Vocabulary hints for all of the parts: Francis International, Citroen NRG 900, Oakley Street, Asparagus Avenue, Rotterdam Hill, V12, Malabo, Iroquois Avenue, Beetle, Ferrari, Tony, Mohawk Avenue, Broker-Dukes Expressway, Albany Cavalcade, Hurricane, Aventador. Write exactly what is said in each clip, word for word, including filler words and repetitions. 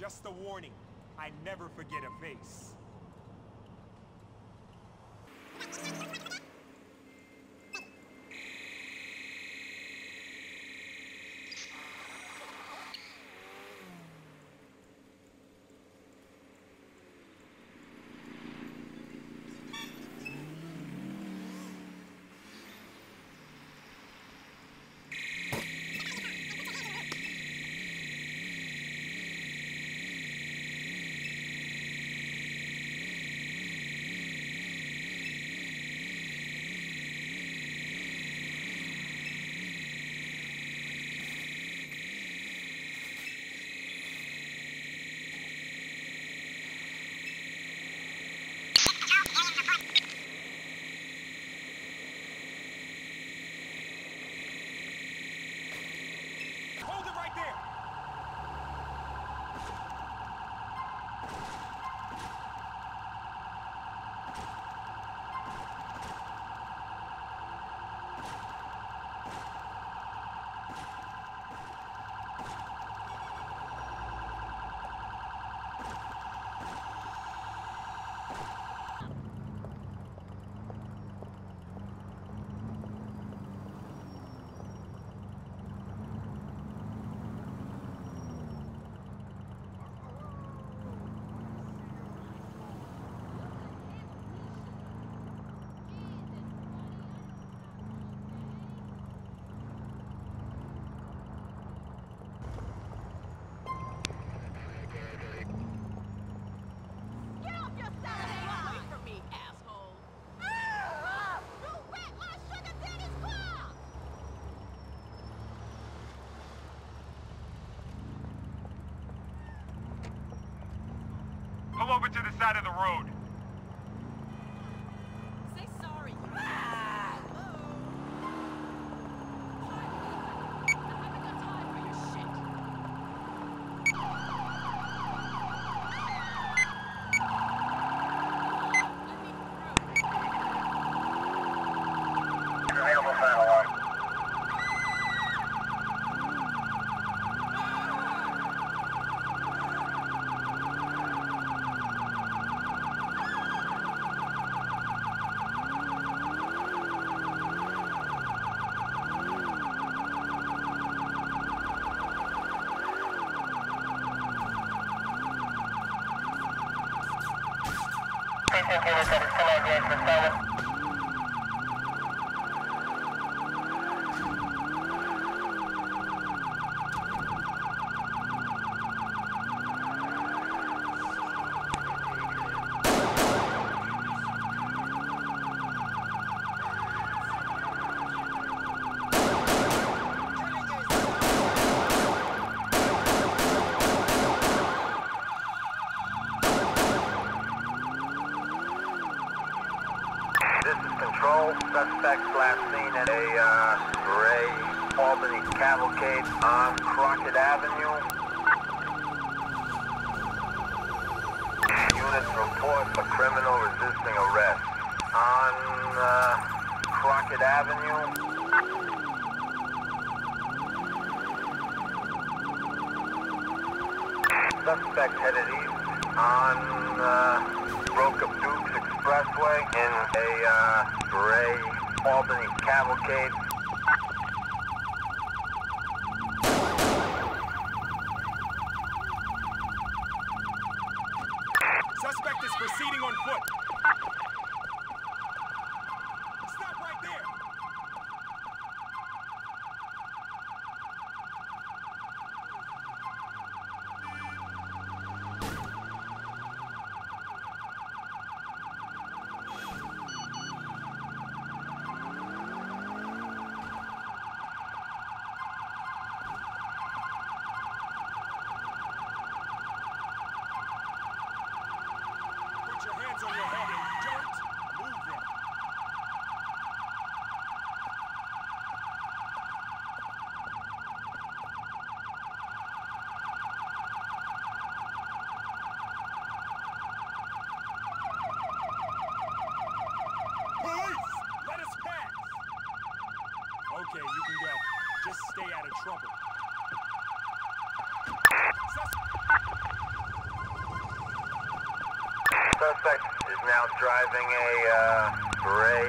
Just a warning, I never forget a face. Over to the side of the road. Say sorry. Ah! Hello. I'm having no time for your shit. Let me through. Available satellite. Suspect last seen at a uh, gray Albany Cavalcade on Rotterdam Avenue. Units report for criminal resisting arrest on uh, Rotterdam Avenue. Suspect headed east on uh, Broker-Dukes Expressway in a uh, gray Albany Cavalcade. Suspect is proceeding on foot. Stop right there. Okay, you can go. Just stay out of trouble. Sus Suspect is now driving a uh, gray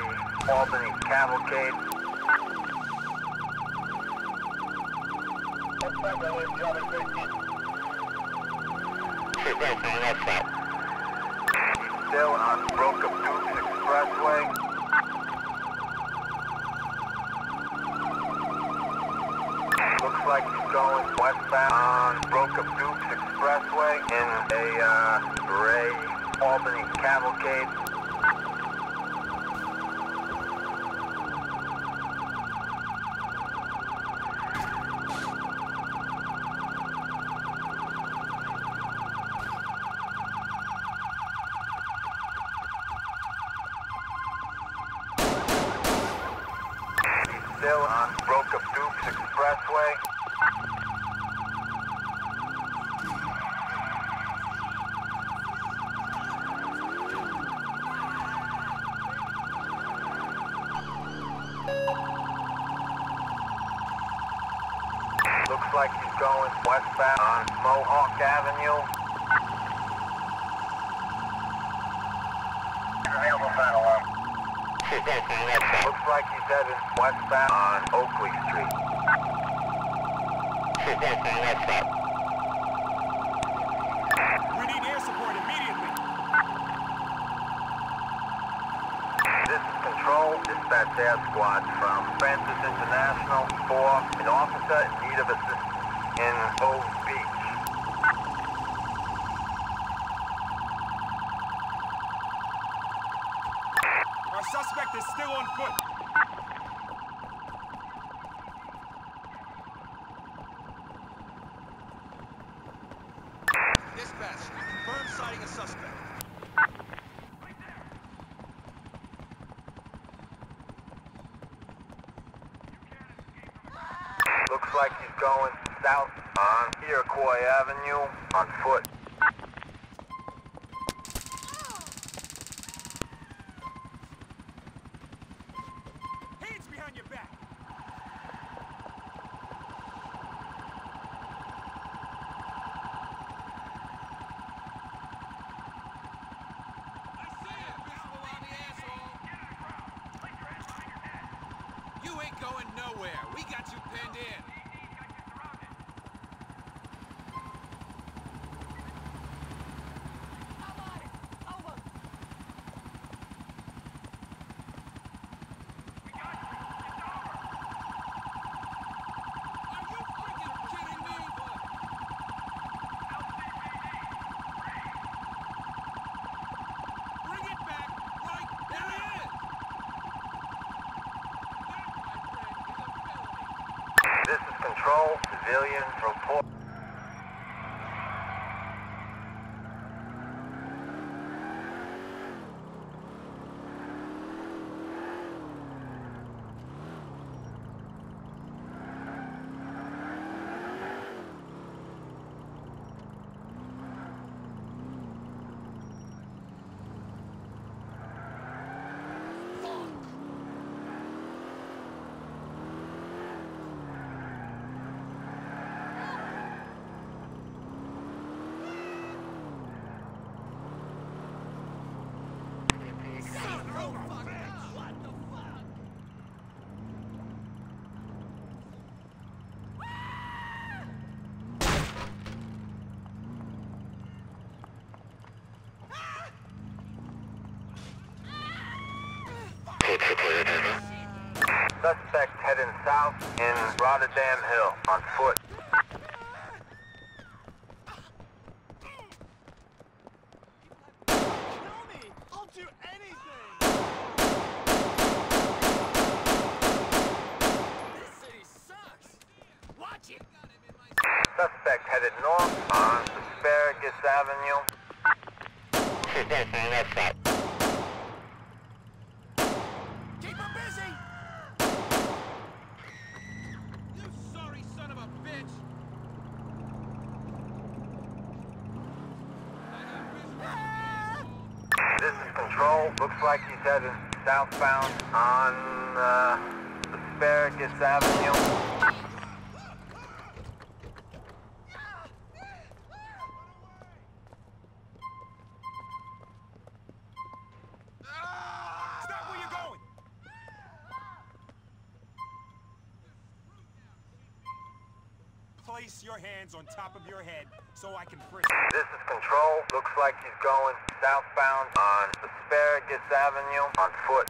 Albany Cavalcade. Suspect on the other side. Suspect on the left side. Still on Broker-Dukes Expressway. Looks like he's going westbound on Broker-Dukes Expressway in a uh, gray Albany Cavalcade. He's still on Broker-Dukes Expressway. Looks like he's going westbound on Mohawk Avenue. Looks like he's headed westbound on Oakley Street. We need air support immediately. This is Control. Dispatch Air Squad from Francis International for an officer in need of assistance in Oak Beach. Our suspect is still on foot. Dispatch, confirm sighting a suspect. Looks like he's going south on Iroquois Avenue on foot. Hands behind your back. I see it, visible on the asshole. You ain't going nowhere. We got you pinned in. This is Control, civilian report. Suspect heading south in Rotterdam Hill on foot. Kill me! I'll do anything! This city sucks! Watch it! Suspect headed north on Asparagus Avenue. This is Control. Looks like he's headed southbound on uh, Asparagus Avenue. place your hands on top of your head so I can press. This is control. Looks like he's going southbound on Asparagus Avenue on foot.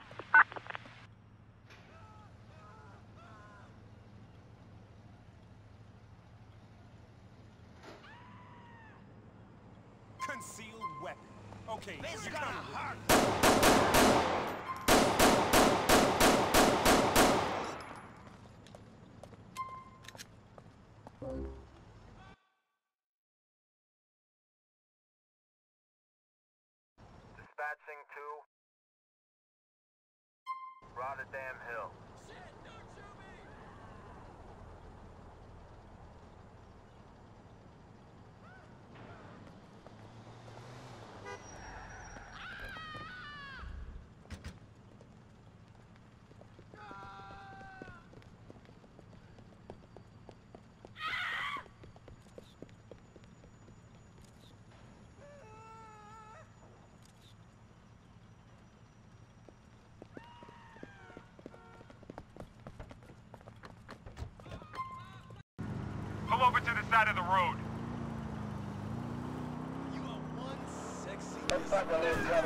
Concealed weapon. Okay, this you're coming hard. Dispatching to Rotterdam Hill. Shit, don't shoot me! Over to the side of the road. You are one sexy. This is control.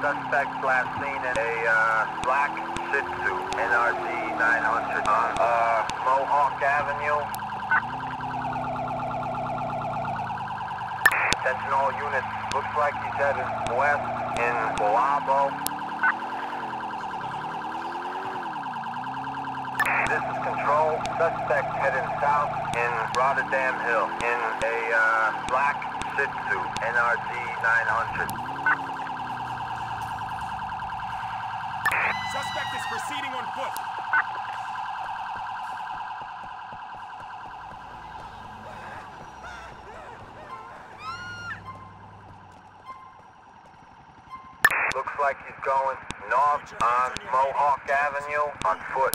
Suspect last seen in a uh, black Citroen N R G nine hundred on uh, Mohawk Avenue. Attention all units. Looks like he's headed west in Malabo. This is control. Suspect heading south in Rotterdam Hill in a uh, black Citroen N R G nine hundred. Suspect is proceeding on foot. Looks like he's going north on Mohawk Avenue on foot.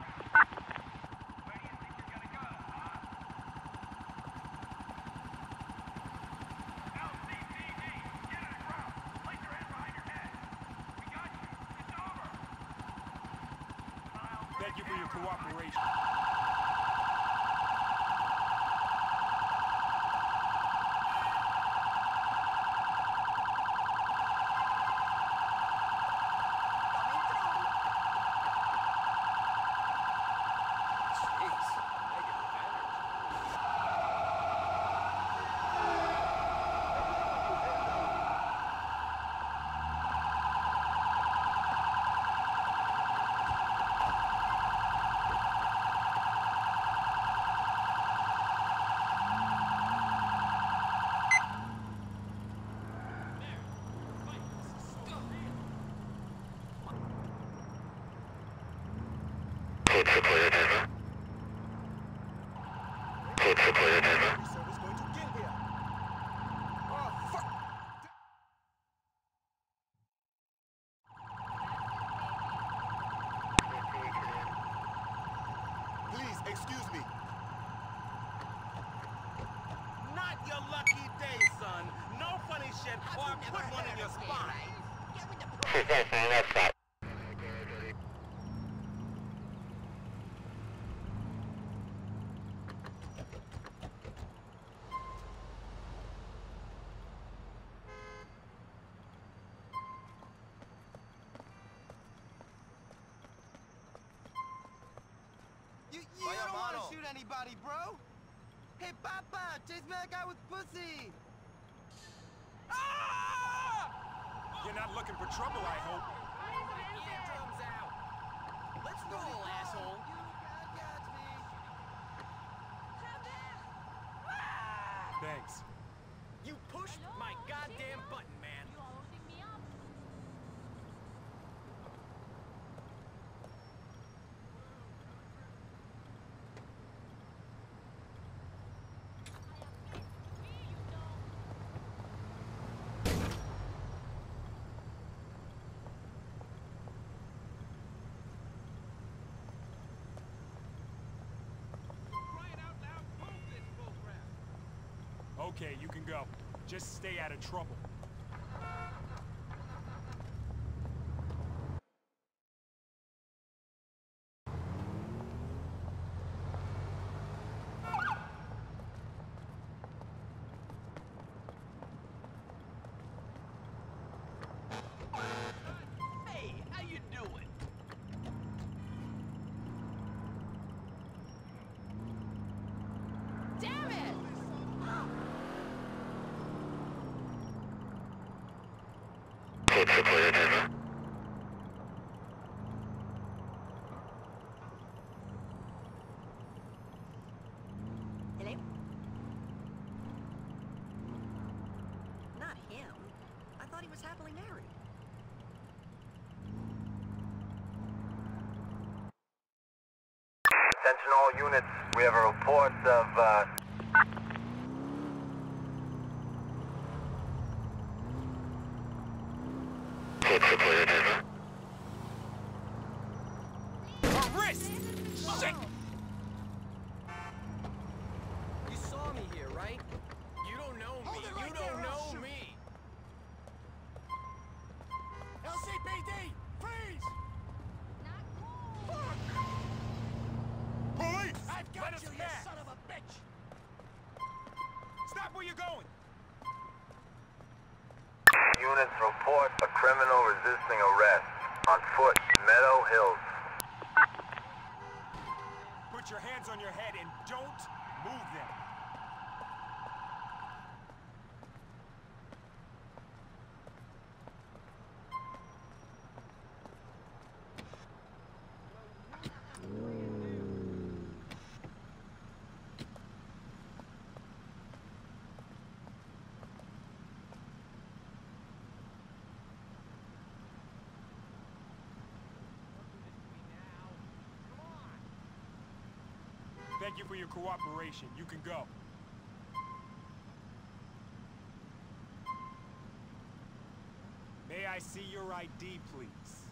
Thank you for your cooperation. Please excuse me. Not your lucky day, son. No funny shit, or I'll put one in your spine. You don't want to shoot anybody, bro! Hey, Papa! Chase me that guy with pussy! Ah! You're not looking for trouble, I hope. Drums out. Let's roll, asshole! You can't catch me! Ah! Thanks. You pushed my goddamn button, man. You are holding me up. Okay, you can go. Just stay out of trouble. Attention all units, we have a report of, uh... my wrist! Whoa. Shit! You saw me here, right? You don't know me, right you don't there, know shoot. me! L C P D, freeze! Not cool! Fuck! I've got you, you son of a bitch! Stop where you're going! Units report a criminal resisting arrest on foot, Meadow Hills. Put your hands on your head and don't move them. Thank you for your cooperation. You can go. May I see your I D, please?